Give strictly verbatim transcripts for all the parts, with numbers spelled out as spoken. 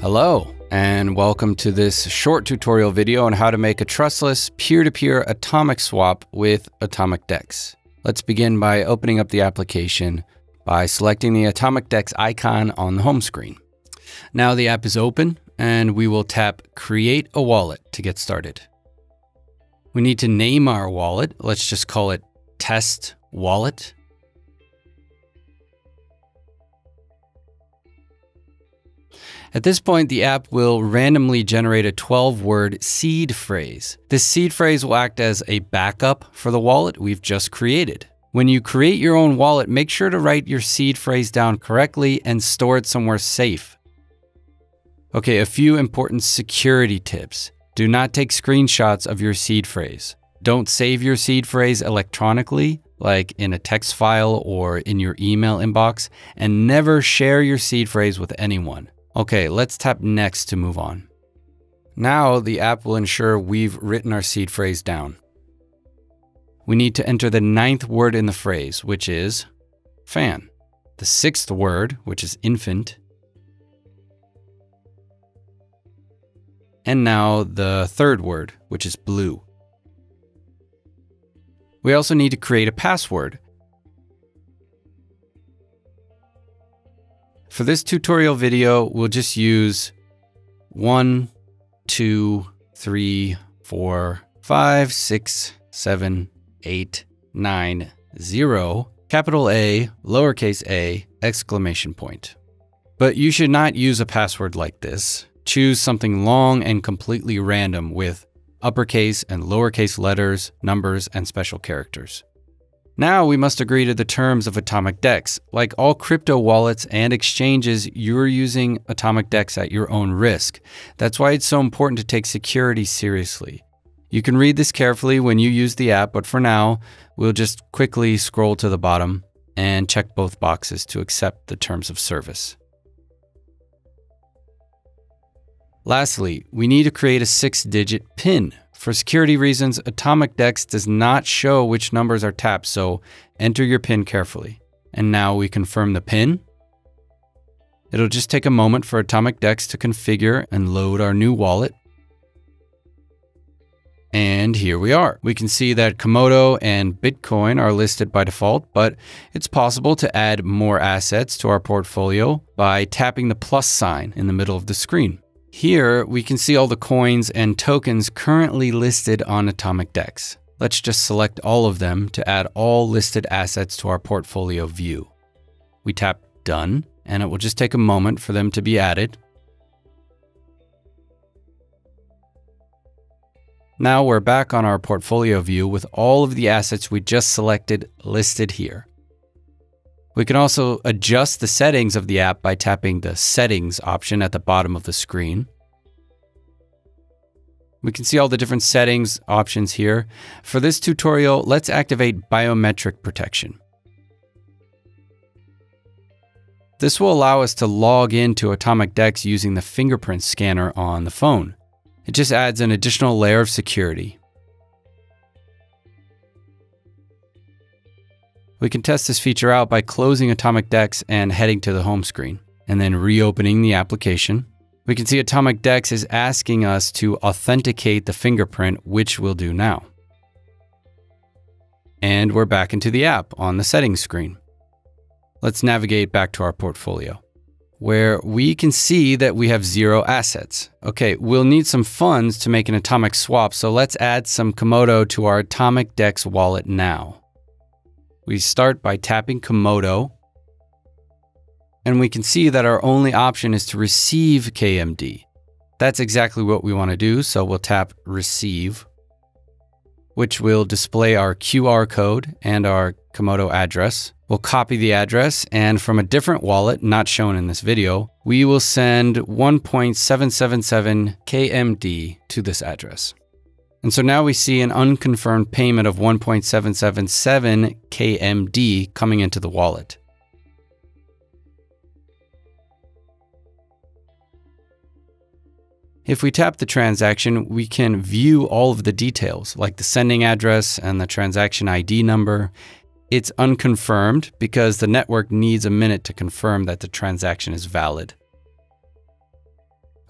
Hello, and welcome to this short tutorial video on how to make a trustless peer-to-peer atomic swap with AtomicDEX. Let's begin by opening up the application by selecting the AtomicDEX icon on the home screen. Now the app is open, and we will tap Create a Wallet to get started. We need to name our wallet. Let's just call it Test Wallet. At this point, the app will randomly generate a twelve word seed phrase. This seed phrase will act as a backup for the wallet we've just created. When you create your own wallet, make sure to write your seed phrase down correctly and store it somewhere safe. Okay, a few important security tips. Do not take screenshots of your seed phrase. Don't save your seed phrase electronically, like in a text file or in your email inbox, and never share your seed phrase with anyone. Okay, let's tap next to move on. Now the app will ensure we've written our seed phrase down. We need to enter the ninth word in the phrase, which is fan. The sixth word, which is infant. And now the third word, which is blue. We also need to create a password. For this tutorial video, we'll just use one, two, three, four, five, six, seven, eight, nine, zero, capital A, lowercase a, exclamation point. But you should not use a password like this. Choose something long and completely random with uppercase and lowercase letters, numbers, and special characters. Now we must agree to the terms of AtomicDEX. Like all crypto wallets and exchanges, you're using AtomicDEX at your own risk. That's why it's so important to take security seriously. You can read this carefully when you use the app, but for now, we'll just quickly scroll to the bottom and check both boxes to accept the terms of service. Lastly, we need to create a six digit PIN. For security reasons, AtomicDEX does not show which numbers are tapped, so enter your PIN carefully. And now we confirm the PIN. It'll just take a moment for AtomicDEX to configure and load our new wallet. And here we are. We can see that Komodo and Bitcoin are listed by default, but it's possible to add more assets to our portfolio by tapping the plus sign in the middle of the screen. Here, we can see all the coins and tokens currently listed on AtomicDEX. Let's just select all of them to add all listed assets to our portfolio view. We tap Done, and it will just take a moment for them to be added. Now we're back on our portfolio view with all of the assets we just selected listed here. We can also adjust the settings of the app by tapping the Settings option at the bottom of the screen. We can see all the different settings options here. For this tutorial, let's activate biometric protection. This will allow us to log into AtomicDEX using the fingerprint scanner on the phone. It just adds an additional layer of security. We can test this feature out by closing AtomicDEX and heading to the home screen, and then reopening the application. We can see AtomicDEX is asking us to authenticate the fingerprint, which we'll do now. And we're back into the app on the settings screen. Let's navigate back to our portfolio, where we can see that we have zero assets. Okay, we'll need some funds to make an atomic swap, so let's add some Komodo to our AtomicDEX wallet now. We start by tapping Komodo, and we can see that our only option is to receive K M D. That's exactly what we want to do, so we'll tap Receive, which will display our Q R code and our Komodo address. We'll copy the address, and from a different wallet, not shown in this video, we will send one point seven seven seven K M D to this address. And so now we see an unconfirmed payment of one point seven seven seven K M D coming into the wallet. If we tap the transaction, we can view all of the details, like the sending address and the transaction I D number. It's unconfirmed because the network needs a minute to confirm that the transaction is valid.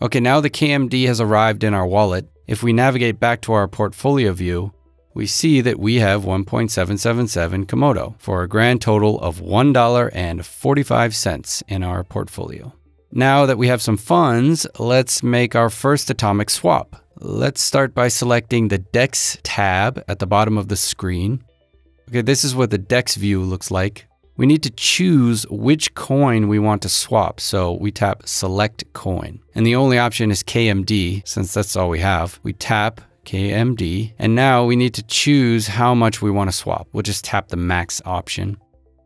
Okay, now the K M D has arrived in our wallet. If we navigate back to our portfolio view, we see that we have one point seven seven seven Komodo for a grand total of one dollar and forty-five cents in our portfolio. Now that we have some funds, let's make our first atomic swap. Let's start by selecting the DEX tab at the bottom of the screen. Okay, this is what the DEX view looks like. We need to choose which coin we want to swap, so we tap Select Coin. And the only option is K M D, since that's all we have. We tap K M D, and now we need to choose how much we want to swap. We'll just tap the max option.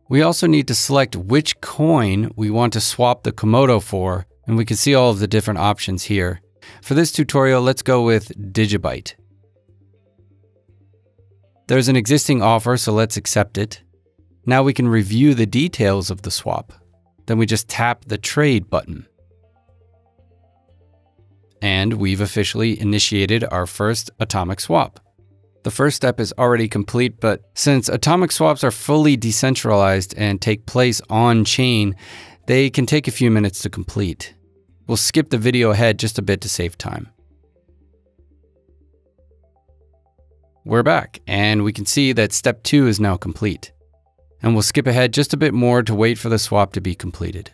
We also need to select which coin we want to swap the Komodo for, and we can see all of the different options here. For this tutorial, let's go with Digibyte. There's an existing offer, so let's accept it. Now we can review the details of the swap. Then we just tap the trade button. And we've officially initiated our first atomic swap. The first step is already complete, but since atomic swaps are fully decentralized and take place on-chain, they can take a few minutes to complete. We'll skip the video ahead just a bit to save time. We're back, and we can see that step two is now complete. And we'll skip ahead just a bit more to wait for the swap to be completed.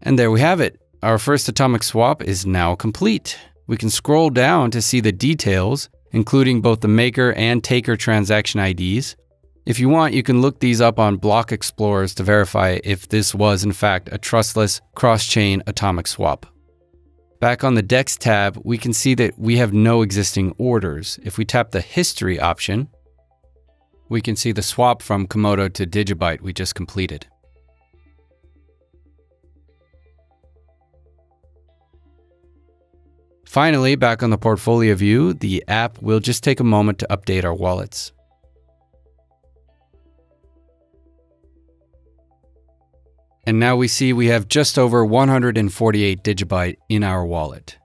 And there we have it. Our first atomic swap is now complete. We can scroll down to see the details, including both the maker and taker transaction I Ds. If you want, you can look these up on block explorers to verify if this was in fact a trustless cross-chain atomic swap. Back on the DEX tab, we can see that we have no existing orders. If we tap the history option, we can see the swap from Komodo to Digibyte we just completed. Finally, back on the portfolio view, the app will just take a moment to update our wallets. And now we see we have just over one hundred forty-eight Digibyte in our wallet.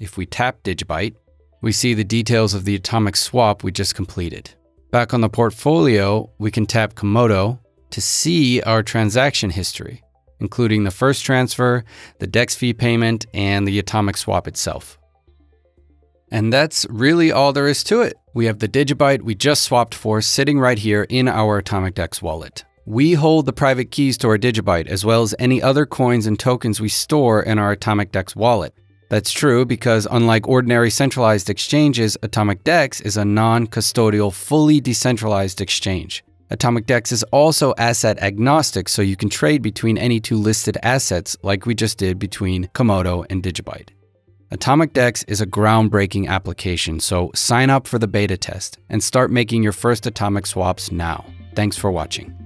If we tap Digibyte, we see the details of the atomic swap we just completed. Back on the portfolio, we can tap Komodo to see our transaction history, including the first transfer, the DEX fee payment, and the atomic swap itself. And that's really all there is to it. We have the Digibyte we just swapped for sitting right here in our AtomicDEX wallet. We hold the private keys to our Digibyte, as well as any other coins and tokens we store in our AtomicDEX wallet. That's true because unlike ordinary centralized exchanges, AtomicDEX is a non-custodial, fully decentralized exchange. AtomicDEX is also asset agnostic, so you can trade between any two listed assets like we just did between Komodo and Digibyte. AtomicDEX is a groundbreaking application, so sign up for the beta test and start making your first atomic swaps now. Thanks for watching.